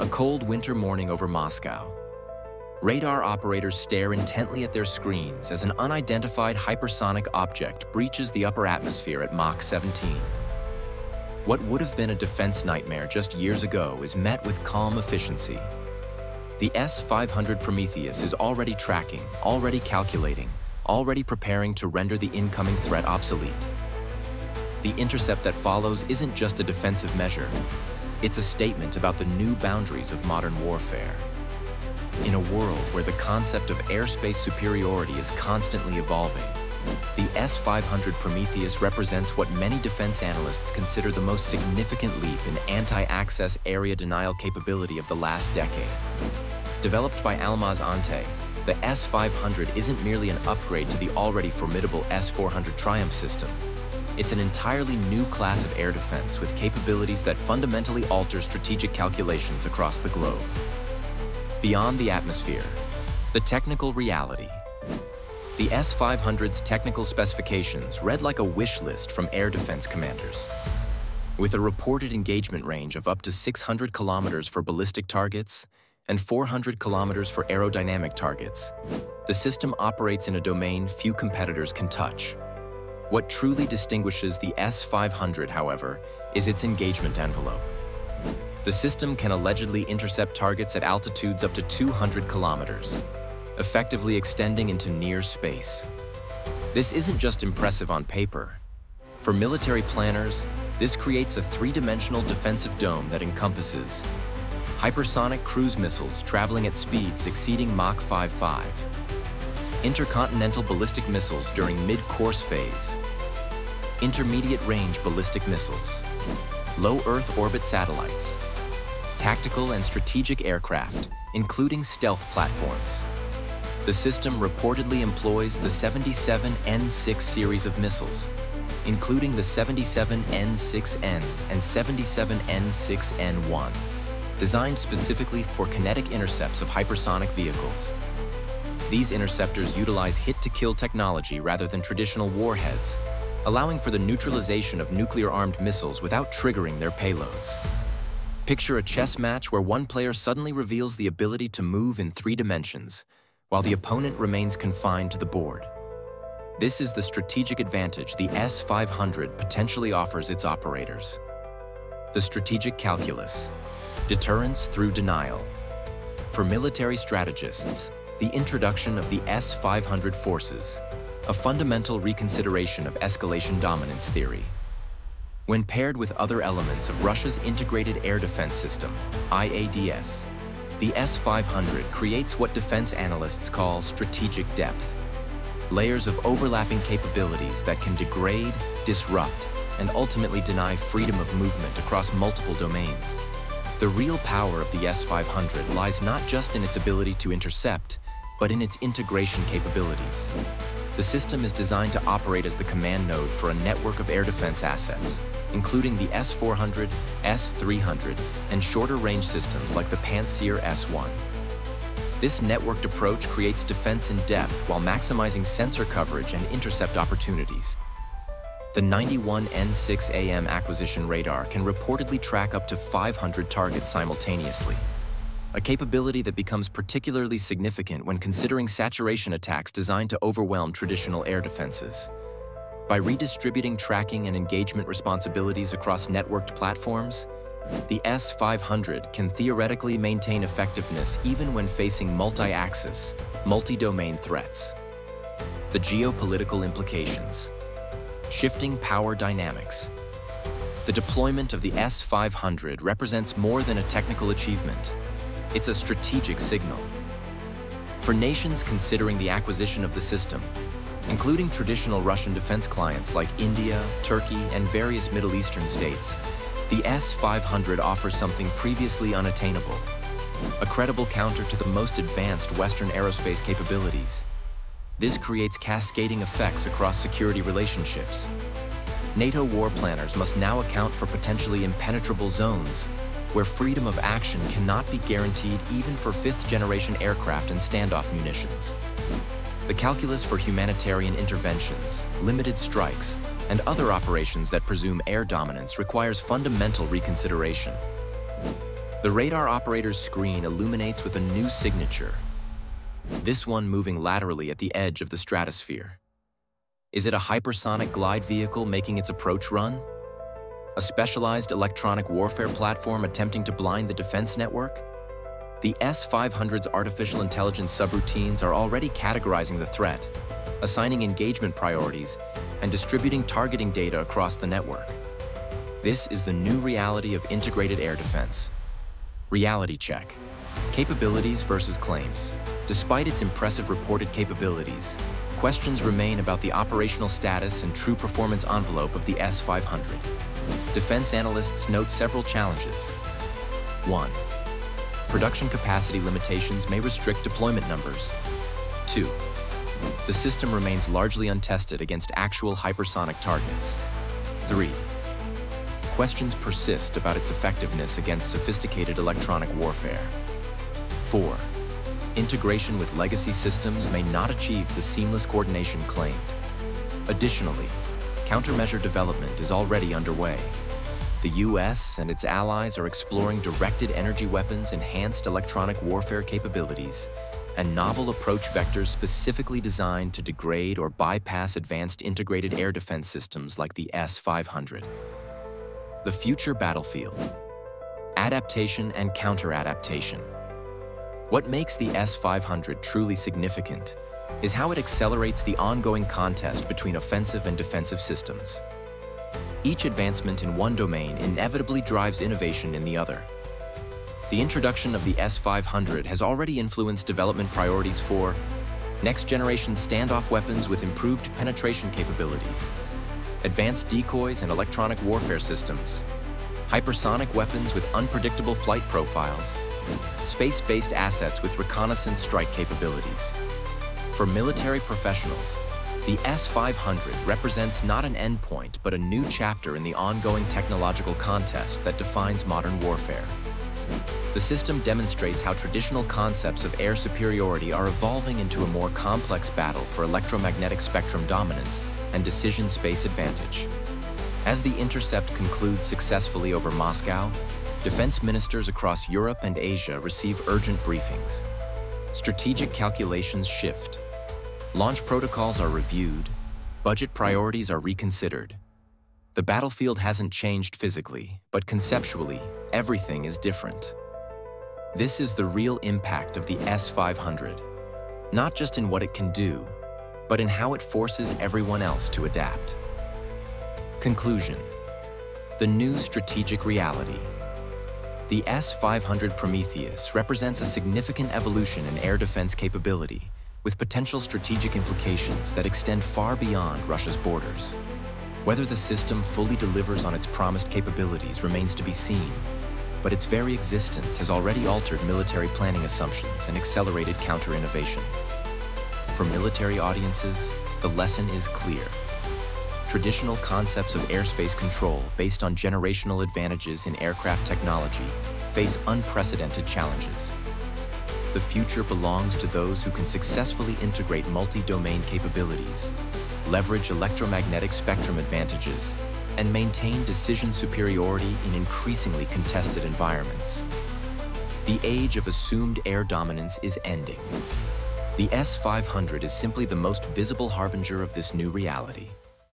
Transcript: A cold winter morning over Moscow. Radar operators stare intently at their screens as an unidentified hypersonic object breaches the upper atmosphere at Mach 17. What would have been a defense nightmare just years ago is met with calm efficiency. The S-500 Prometheus is already tracking, already calculating, already preparing to render the incoming threat obsolete. The intercept that follows isn't just a defensive measure. It's a statement about the new boundaries of modern warfare. In a world where the concept of airspace superiority is constantly evolving, the S-500 Prometheus represents what many defense analysts consider the most significant leap in anti-access area denial capability of the last decade. Developed by Almaz-Antey, the S-500 isn't merely an upgrade to the already formidable S-400 Triumf system. It's an entirely new class of air defense with capabilities that fundamentally alter strategic calculations across the globe. Beyond the atmosphere, the technical reality. The S-500's technical specifications read like a wish list from air defense commanders. With a reported engagement range of up to 600 kilometers for ballistic targets and 400 kilometers for aerodynamic targets, the system operates in a domain few competitors can touch. What truly distinguishes the S-500, however, is its engagement envelope. The system can allegedly intercept targets at altitudes up to 200 kilometers, effectively extending into near space. This isn't just impressive on paper. For military planners, this creates a three-dimensional defensive dome that encompasses hypersonic cruise missiles traveling at speeds exceeding Mach 5.5, intercontinental ballistic missiles during mid-course phase, intermediate-range ballistic missiles, low Earth orbit satellites, tactical and strategic aircraft, including stealth platforms. The system reportedly employs the 77N6 series of missiles, including the 77N6N and 77N6N1, designed specifically for kinetic intercepts of hypersonic vehicles. These interceptors utilize hit-to-kill technology rather than traditional warheads, allowing for the neutralization of nuclear-armed missiles without triggering their payloads. Picture a chess match where one player suddenly reveals the ability to move in three dimensions, while the opponent remains confined to the board. This is the strategic advantage the S-500 potentially offers its operators. The strategic calculus, deterrence through denial. For military strategists, the introduction of the S-500 forces a fundamental reconsideration of escalation dominance theory. When paired with other elements of Russia's Integrated Air Defense System, IADS, the S-500 creates what defense analysts call strategic depth, layers of overlapping capabilities that can degrade, disrupt, and ultimately deny freedom of movement across multiple domains. The real power of the S-500 lies not just in its ability to intercept, but in its integration capabilities. The system is designed to operate as the command node for a network of air defense assets, including the S-400, S-300, and shorter-range systems like the Pantsir S-1. This networked approach creates defense in depth while maximizing sensor coverage and intercept opportunities. The 91N6AM acquisition radar can reportedly track up to 500 targets simultaneously, a capability that becomes particularly significant when considering saturation attacks designed to overwhelm traditional air defenses. By redistributing tracking and engagement responsibilities across networked platforms, the S-500 can theoretically maintain effectiveness even when facing multi-axis, multi-domain threats. The geopolitical implications. Shifting power dynamics. The deployment of the S-500 represents more than a technical achievement. It's a strategic signal. For nations considering the acquisition of the system, including traditional Russian defense clients like India, Turkey, and various Middle Eastern states, the S-500 offers something previously unattainable, a credible counter to the most advanced Western aerospace capabilities. This creates cascading effects across security relationships. NATO war planners must now account for potentially impenetrable zones, where freedom of action cannot be guaranteed even for fifth-generation aircraft and standoff munitions. The calculus for humanitarian interventions, limited strikes, and other operations that presume air dominance requires fundamental reconsideration. The radar operator's screen illuminates with a new signature, this one moving laterally at the edge of the stratosphere. Is it a hypersonic glide vehicle making its approach run? A specialized electronic warfare platform attempting to blind the defense network? The S-500's artificial intelligence subroutines are already categorizing the threat, assigning engagement priorities, and distributing targeting data across the network. This is the new reality of integrated air defense. Reality check. Capabilities versus claims. Despite its impressive reported capabilities, questions remain about the operational status and true performance envelope of the S-500. Defense analysts note several challenges. 1. Production capacity limitations may restrict deployment numbers. 2. The system remains largely untested against actual hypersonic targets. 3. Questions persist about its effectiveness against sophisticated electronic warfare. 4. Integration with legacy systems may not achieve the seamless coordination claimed. Additionally, countermeasure development is already underway. The U.S. and its allies are exploring directed energy weapons, enhanced electronic warfare capabilities, and novel approach vectors specifically designed to degrade or bypass advanced integrated air defense systems like the S-500. The future battlefield. Adaptation and counter-adaptation. What makes the S-500 truly significant is how it accelerates the ongoing contest between offensive and defensive systems. Each advancement in one domain inevitably drives innovation in the other. The introduction of the S-500 has already influenced development priorities for next-generation standoff weapons with improved penetration capabilities, advanced decoys and electronic warfare systems, hypersonic weapons with unpredictable flight profiles, space-based assets with reconnaissance strike capabilities. For military professionals, the S-500 represents not an endpoint, but a new chapter in the ongoing technological contest that defines modern warfare. The system demonstrates how traditional concepts of air superiority are evolving into a more complex battle for electromagnetic spectrum dominance and decision space advantage. As the intercept concludes successfully over Moscow, defense ministers across Europe and Asia receive urgent briefings. Strategic calculations shift. Launch protocols are reviewed. Budget priorities are reconsidered. The battlefield hasn't changed physically, but conceptually, everything is different. This is the real impact of the S-500, not just in what it can do, but in how it forces everyone else to adapt. Conclusion. The new strategic reality. The S-500 Prometheus represents a significant evolution in air defense capability, with potential strategic implications that extend far beyond Russia's borders. Whether the system fully delivers on its promised capabilities remains to be seen, but its very existence has already altered military planning assumptions and accelerated counter-innovation. For military audiences, the lesson is clear. Traditional concepts of airspace control based on generational advantages in aircraft technology face unprecedented challenges. The future belongs to those who can successfully integrate multi-domain capabilities, leverage electromagnetic spectrum advantages, and maintain decision superiority in increasingly contested environments. The age of assumed air dominance is ending. The S-500 is simply the most visible harbinger of this new reality.